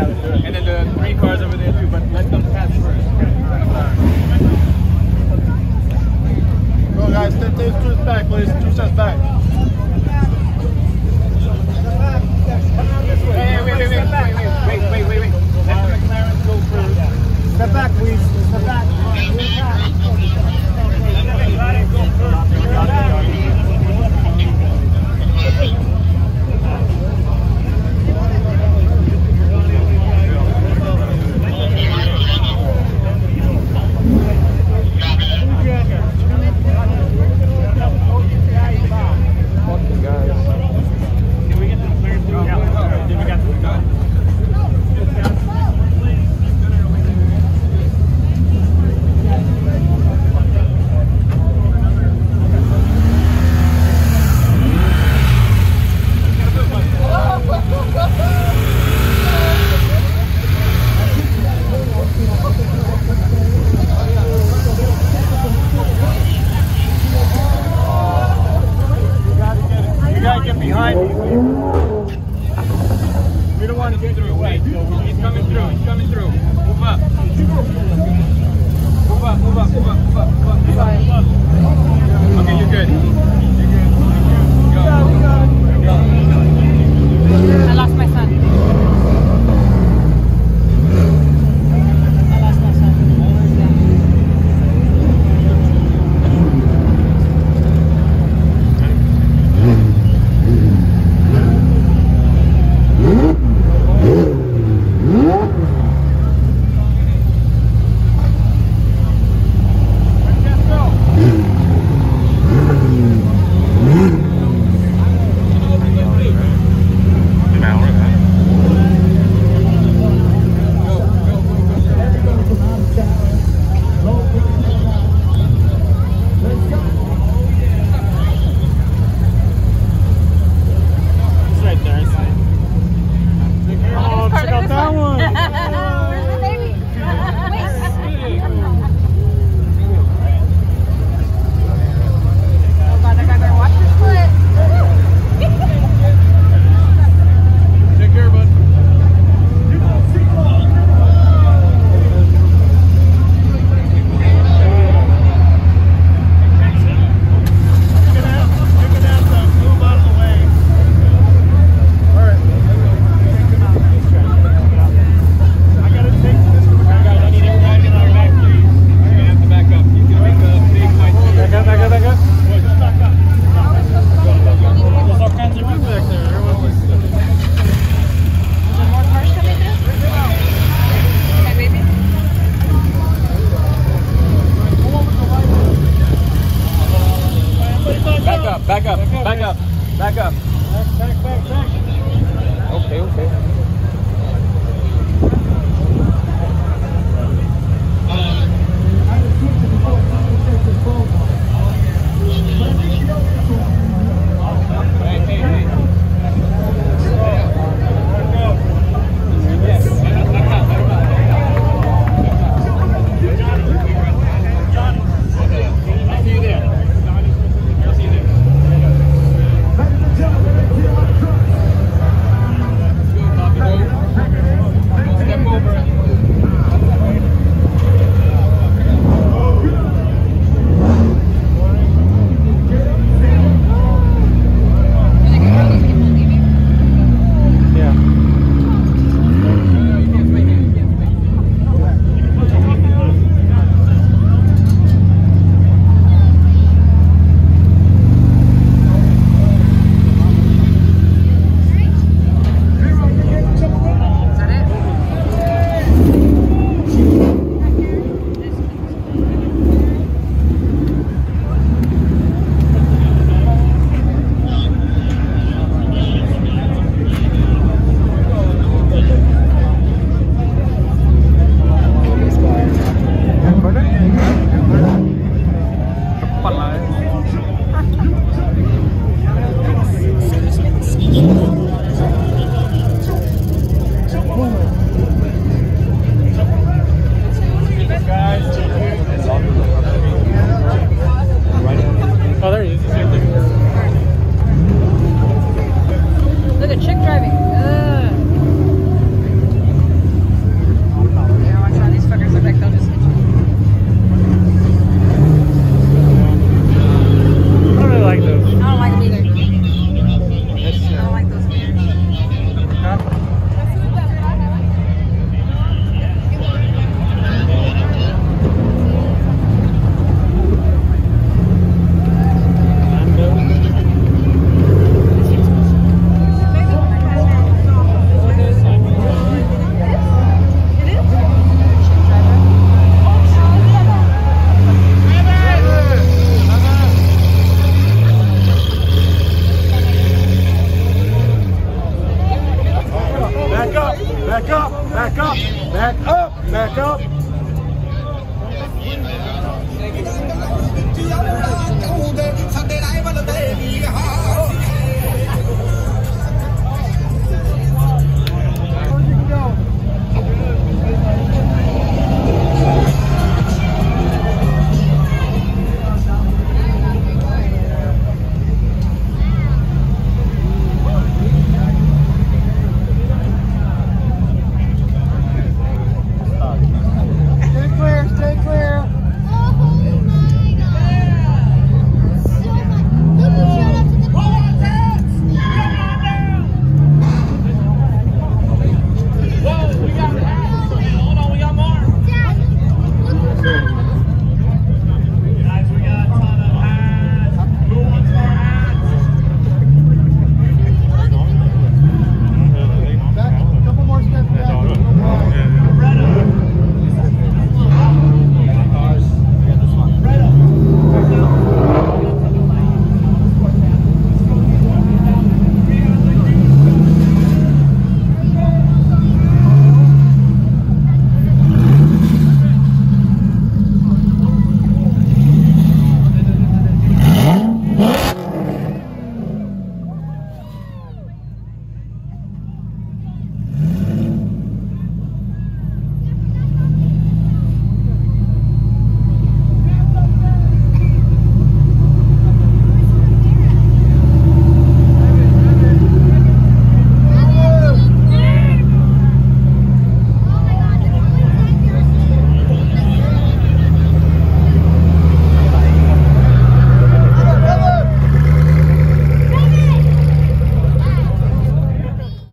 And then the green car's over there too, but let them pass first. Okay. Go guys, 2 steps back, please. 2 steps back. Hey, wait. Let the McLaren go first. Step back, please. Step back. Let the McLaren go first. Step back. back up, back up, back up, back up. Back up.